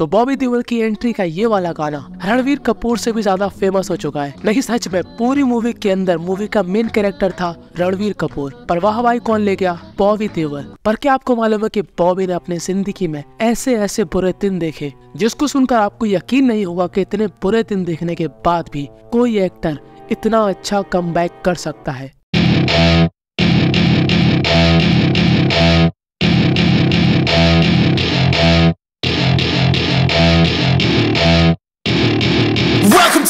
तो बॉबी देओल की एंट्री का ये वाला गाना रणवीर कपूर से भी ज्यादा फेमस हो चुका है। नहीं सच में पूरी मूवी के अंदर मूवी का मेन कैरेक्टर था रणवीर कपूर, पर वाह भाई कौन ले गया, बॉबी देओल। पर क्या आपको मालूम है कि बॉबी ने अपने जिंदगी में ऐसे ऐसे बुरे दिन देखे जिसको सुनकर आपको यकीन नहीं होगा कि इतने बुरे दिन देखने के बाद भी कोई एक्टर इतना अच्छा कमबैक कर सकता है।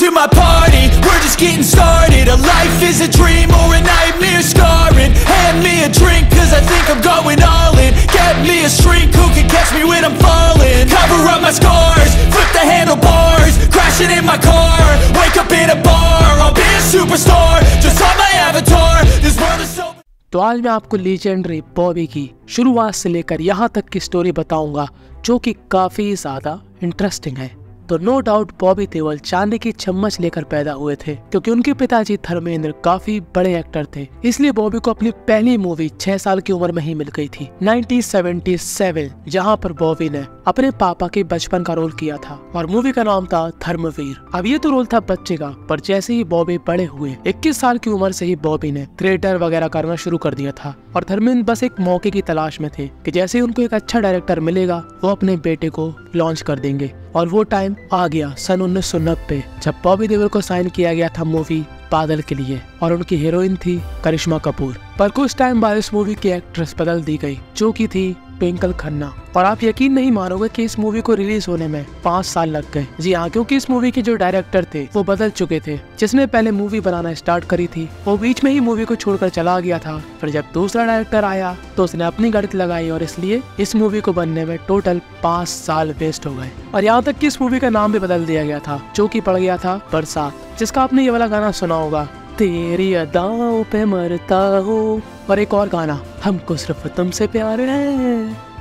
To my party, we're just getting started. A life is a dream or a nightmare scarring. Hand me a drink cause I think I'm going all in. Get me a shrink who can catch me when I'm falling. Cover up my scars, flip the handlebars. Crashing in my car, wake up in a bar. I'll be a superstar, just on my avatar. This world is so... तो आज मैं आपको legendary Bobby की शुरुआत से लेकर यहाँ तक की स्टोरी बताऊंगा जो कि काफी ज्यादा इंटरेस्टिंग है। तो नो डाउट बॉबी देओल चांदी की चम्मच लेकर पैदा हुए थे, क्योंकि उनके पिताजी धर्मेंद्र काफी बड़े एक्टर थे, इसलिए बॉबी को अपनी पहली मूवी 6 साल की उम्र में ही मिल गई थी 1977, जहां पर बॉबी ने अपने पापा के बचपन का रोल किया था और मूवी का नाम था धर्मवीर। अब ये तो रोल था बच्चे का, पर जैसे ही बॉबी बड़े हुए 21 साल की उम्र से ही बॉबी ने थिएटर वगैरह करना शुरू कर दिया था और धर्मेंद्र बस एक मौके की तलाश में थे कि जैसे ही उनको एक अच्छा डायरेक्टर मिलेगा वो अपने बेटे को लॉन्च कर देंगे। और वो टाइम आ गया सन 1990 जब बॉबी देओल को साइन किया गया था मूवी बादल के लिए और उनकी हीरोइन थी करिश्मा कपूर। पर कुछ टाइम बाद इस मूवी की एक्ट्रेस बदल दी गई जो कि थी पेंचल खन्ना। और आप यकीन नहीं मानोगे कि इस मूवी को रिलीज होने में 5 साल लग गए। जी हाँ, क्योंकि इस मूवी के जो डायरेक्टर थे वो बदल चुके थे। जिसने पहले मूवी बनाना स्टार्ट करी थी वो बीच में ही मूवी को छोड़कर चला गया था। फिर जब दूसरा डायरेक्टर आया तो उसने अपनी गलती लगाई और इसलिए इस मूवी को बनने में टोटल 5 साल वेस्ट हो गए। और यहाँ तक कि इस मूवी का नाम भी बदल दिया गया था जो कि पड़ गया था बरसात, जिसका आपने ये वाला गाना सुना होगा तेरी अदाओं पे मरता हूँ, और एक और गाना हमको सिर्फ तुमसे प्यार है।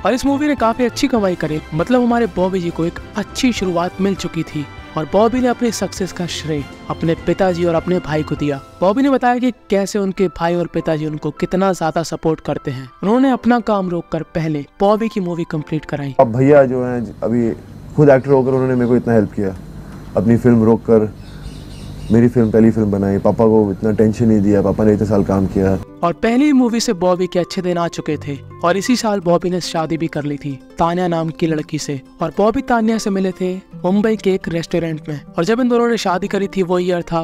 और इस मूवी ने काफी अच्छी कमाई करी, मतलब हमारे बॉबी जी को एक अच्छी शुरुआत मिल चुकी थी और बॉबी ने अपने सक्सेस का श्रेय अपने पिताजी और अपने भाई को दिया। बॉबी ने बताया कि कैसे उनके भाई और पिताजी उनको कितना ज्यादा सपोर्ट करते हैं। उन्होंने अपना काम रोककर पहले बॉबी की मूवी कंप्लीट कराई। अब भैया जो है अभी खुद एक्टर होकर उन्होंने मेरे को इतना हेल्प किया, अपनी फिल्म रोक कर मेरी फिल्म पहली फिल्म बनाई, पापा को इतना टेंशन नहीं दिया, पापा ने इतने साल काम किया। और पहली मूवी से बॉबी के अच्छे दिन आ चुके थे और इसी साल बॉबी ने शादी भी कर ली थी तान्या नाम की लड़की से। और बॉबी तान्या से मिले थे मुंबई के एक रेस्टोरेंट में और जब इन दोनों ने शादी करी थी वो ईयर था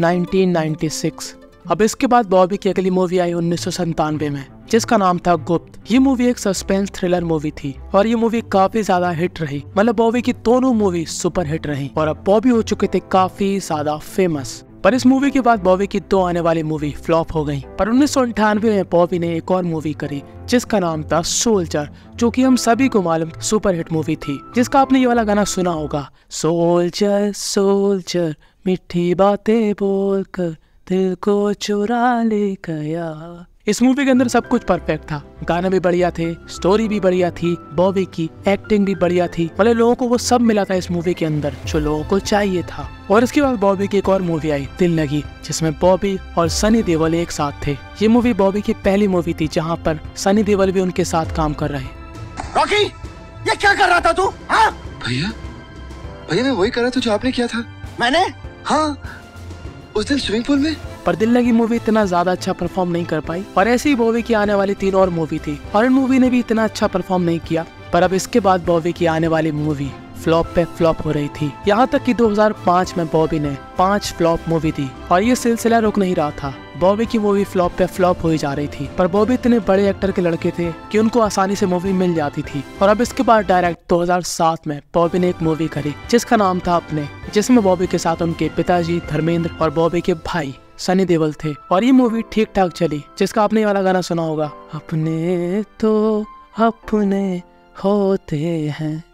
1996। अब इसके बाद बॉबी की अगली मूवी आई 1997 में जिसका नाम था गुप्त। ये मूवी एक सस्पेंस थ्रिलर मूवी थी और ये मूवी काफी ज्यादा हिट रही, मतलब बॉबी की दोनों मूवी सुपर हिट रही और अब बॉबी हो चुके थे काफी ज्यादा फेमस। पर इस मूवी के बाद बॉबी की 2 आने वाली मूवी फ्लॉप हो गई। पर 1998 में बॉबी ने एक और मूवी करी जिसका नाम था सोल्जर, जो कि हम सभी को मालूम सुपर हिट मूवी थी, जिसका आपने ये वाला गाना सुना होगा सोल्जर सोल्जर मीठी बातें बोलकर दिल को चुरा ले गया। इस मूवी के अंदर सब कुछ परफेक्ट था, गाना भी बढ़िया थे, स्टोरी भी बढ़िया थी, बॉबी की एक्टिंग भी बढ़िया थी, मतलब लोगों को वो सब मिला था इस मूवी के अंदर जो लोगों को चाहिए था। और इसके बाद बॉबी की एक और मूवी आई दिल लगी, जिसमें बॉबी और सनी देओल एक साथ थे। ये मूवी बॉबी की पहली मूवी थी जहाँ पर सनी देओल भी उनके साथ काम कर रहे। रॉकी, ये क्या कर रहा था तू? भैया भैया मैं वही कर रहा था जो आपने किया था। मैंने? हाँ, उस दिन स्विमिंग पूल में। पर दिल लगी मूवी इतना ज्यादा अच्छा परफॉर्म नहीं कर पाई और ऐसी ही बॉबी की आने वाली 3 और मूवी थी और इन मूवी ने भी इतना अच्छा परफॉर्म नहीं किया। पर अब इसके बाद बॉबी की आने वाली मूवी फ्लॉप पे फ्लॉप हो रही थी, यहाँ तक कि 2005 में बॉबी ने 5 फ्लॉप मूवी दी और ये सिलसिला रुक नहीं रहा था। बॉबी की मूवी फ्लॉप पे फ्लॉप हो ही जा रही थी, पर बॉबी इतने बड़े एक्टर के लड़के थे कि उनको आसानी से मूवी मिल जाती थी। और अब इसके बाद डायरेक्ट 2007 में बॉबी ने एक मूवी करी जिसका नाम था अपने, जिसमें बॉबी के साथ उनके पिताजी धर्मेंद्र और बॉबी के भाई सनी देओल थे। और ये मूवी ठीक ठाक चली, जिसका आपने वाला गाना सुना होगा अपने तो अपने होते हैं।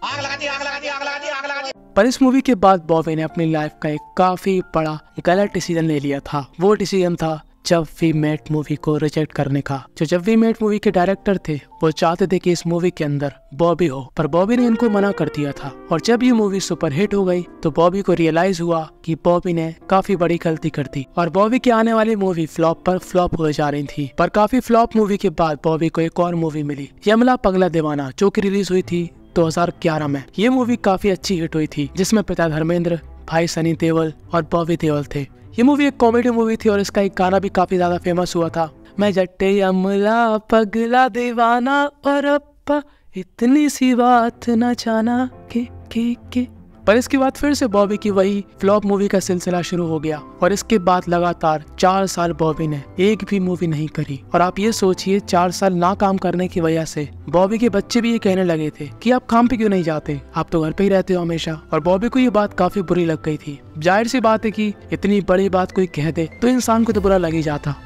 पर इस मूवी के बाद बॉबी ने अपनी लाइफ का एक काफी बड़ा गलत डिसीजन ले लिया था। वो डिसीजन था जब वी मेट मूवी को रिजेक्ट करने का। जो जब वी मेट मूवी के डायरेक्टर थे वो चाहते थे कि इस मूवी के अंदर बॉबी हो, पर बॉबी ने इनको मना कर दिया था। और जब ये मूवी सुपर हिट हो गई तो बॉबी को रियलाइज हुआ कि बॉबी ने काफी बड़ी गलती कर दी और बॉबी की आने वाली मूवी फ्लॉप पर फ्लॉप हो जा रही थी। पर काफी फ्लॉप मूवी के बाद बॉबी को एक और मूवी मिली यमला पगला दीवाना, जो की रिलीज हुई थी 2011 में। ये मूवी काफी अच्छी हिट हुई थी जिसमें पिता धर्मेंद्र, भाई सनी देओल और बॉबी देओल थे। ये मूवी एक कॉमेडी मूवी थी और इसका एक गाना भी काफी ज्यादा फेमस हुआ था, मैं जट्टे अमला पगला दीवाना और अप्पा इतनी सी बात न जाना के। पर इसके बाद फिर से बॉबी की वही फ्लॉप मूवी का सिलसिला शुरू हो गया और इसके बाद लगातार 4 साल बॉबी ने एक भी मूवी नहीं करी। और आप ये सोचिए 4 साल ना काम करने की वजह से बॉबी के बच्चे भी ये कहने लगे थे कि आप काम पे क्यों नहीं जाते, आप तो घर पे ही रहते हो हमेशा। और बॉबी को ये बात काफी बुरी लग गई थी। जाहिर सी बात है कि इतनी बड़ी बात कोई कह दे तो इंसान को तो बुरा लग ही जाता।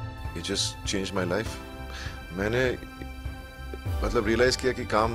मैंने मतलब रियलाइज किया कि काम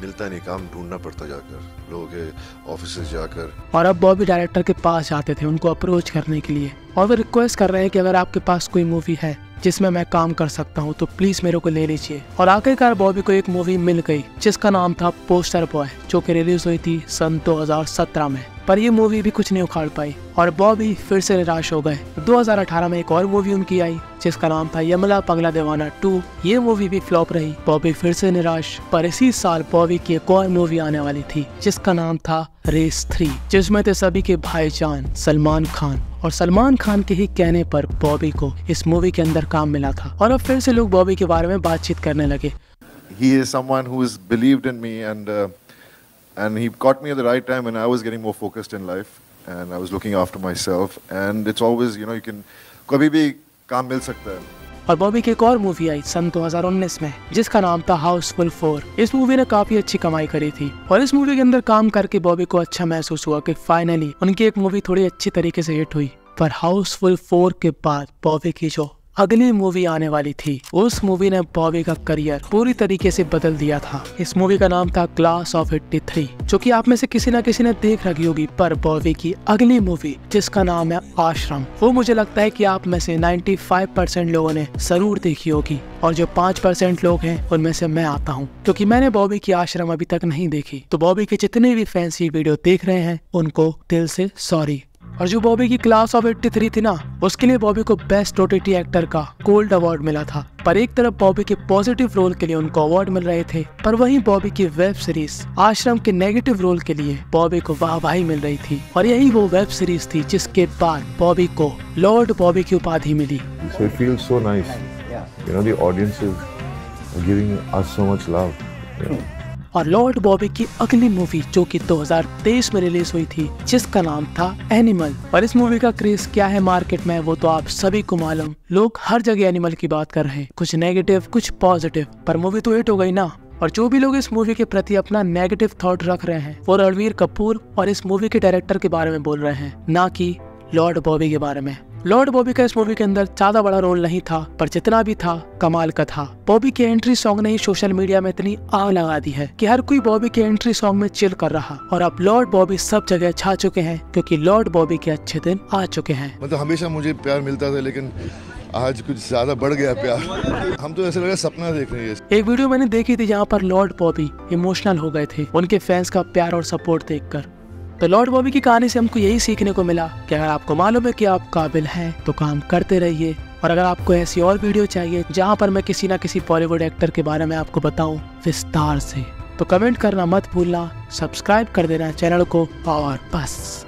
मिलता नहीं, काम ढूंढना पड़ता जाकर लोगों के ऑफिसेज जाकर। और अब बॉबी डायरेक्टर के पास जाते थे उनको अप्रोच करने के लिए और वे रिक्वेस्ट कर रहे हैं कि अगर आपके पास कोई मूवी है जिसमें मैं काम कर सकता हूं तो प्लीज मेरे को ले लीजिए। और आखिरकार बॉबी को एक मूवी मिल गई जिसका नाम था पोस्टर बॉय, जो कि रिलीज हुई थी सन 2017 में। पर ये मूवी भी कुछ नहीं उखाड़ पाई और बॉबी फिर से निराश हो गए। 2018 में एक और मूवी उनकी आई जिसका नाम था यमला पगला दीवाना 2। ये मूवी भी फ्लॉप रही, बॉबी फिर से निराश। पर इसी साल बॉबी की एक और मूवी आने वाली थी जिसका नाम था रेस 3, जिसमें थे सभी के भाईजान सलमान खान। और सलमान खान के ही कहने पर बॉबी को इस मूवी के अंदर काम मिला था और अब फिर से लोग बॉबी के बारे में बातचीत करने लगे। And he caught me at the right time when I was getting more focused in life and I was looking after myself and it's always you can कभी भी काम मिल सकता है। और बॉबी की एक और मूवी आई सन 2019 में जिसका नाम था हाउसफुल 4। इस मूवी ने काफी अच्छी कमाई करी थी और इस मूवी के अंदर काम करके बॉबी को अच्छा महसूस हुआ कि फाइनली उनकी एक मूवी थोड़ी अच्छी तरीके से हिट हुई। पर हाउसफुल 4 के बाद बॉबी की जो अगली मूवी आने वाली थी उस मूवी ने बॉबी का करियर पूरी तरीके से बदल दिया था। इस मूवी का नाम था क्लास ऑफ 83, जो कि आप में से किसी ना किसी ने देख रखी होगी। पर बॉबी की अगली मूवी जिसका नाम है आश्रम, वो मुझे लगता है कि आप में से 95% लोगों ने जरूर देखी होगी और जो 5% लोग हैं उनमें से मैं आता हूँ, क्योंकि मैंने बॉबी की आश्रम अभी तक नहीं देखी। तो बॉबी के जितने भी फैंस ये वीडियो देख रहे हैं उनको दिल से सॉरी। और जो बॉबी की क्लास ऑफ 83 थी ना, उसके लिए बॉबी को बेस्ट ओटीटी एक्टर का गोल्ड अवार्ड मिला था। पर एक तरफ बॉबी के पॉजिटिव रोल के लिए उनको अवार्ड मिल रहे थे, पर वहीं बॉबी की वेब सीरीज आश्रम के नेगेटिव रोल के लिए बॉबी को वाहवाही मिल रही थी। और यही वो वेब सीरीज थी जिसके बाद बॉबी को लॉर्ड बॉबी की उपाधि मिली। और लॉर्ड बॉबी की अगली मूवी जो कि 2023 में रिलीज हुई थी जिसका नाम था एनिमल। और इस मूवी का क्रेज क्या है मार्केट में वो तो आप सभी को मालूम, लोग हर जगह एनिमल की बात कर रहे हैं, कुछ नेगेटिव कुछ पॉजिटिव। पर मूवी तो हिट हो गई ना। और जो भी लोग इस मूवी के प्रति अपना नेगेटिव थॉट रख रहे हैं वो रणवीर कपूर और इस मूवी के डायरेक्टर के बारे में बोल रहे हैं, ना कि लॉर्ड बॉबी के बारे में। लॉर्ड बॉबी का इस मूवी के अंदर ज्यादा बड़ा रोल नहीं था, पर जितना भी था कमाल का था। बॉबी के एंट्री सॉन्ग ने ही सोशल मीडिया में इतनी आग लगा दी है कि हर कोई बॉबी के एंट्री सॉन्ग में चिल कर रहा। और अब लॉर्ड बॉबी सब जगह छा चुके हैं क्योंकि लॉर्ड बॉबी के अच्छे दिन आ चुके हैं। मतलब हमेशा मुझे प्यार मिलता था लेकिन आज कुछ ज्यादा बढ़ गया प्यार, हम तो ऐसा लग रहा है सपना देख रहे हैं। एक वीडियो मैंने देखी थी जहाँ पर लॉर्ड बॉबी इमोशनल हो गए थे उनके फैंस का प्यार और सपोर्ट देखकर। तो लॉर्ड बॉबी की कहानी से हमको यही सीखने को मिला कि अगर आपको मालूम है कि आप काबिल हैं तो काम करते रहिए। और अगर आपको ऐसी और वीडियो चाहिए जहां पर मैं किसी ना किसी बॉलीवुड एक्टर के बारे में आपको बताऊं विस्तार से तो कमेंट करना मत भूलना, सब्सक्राइब कर देना चैनल को और बस।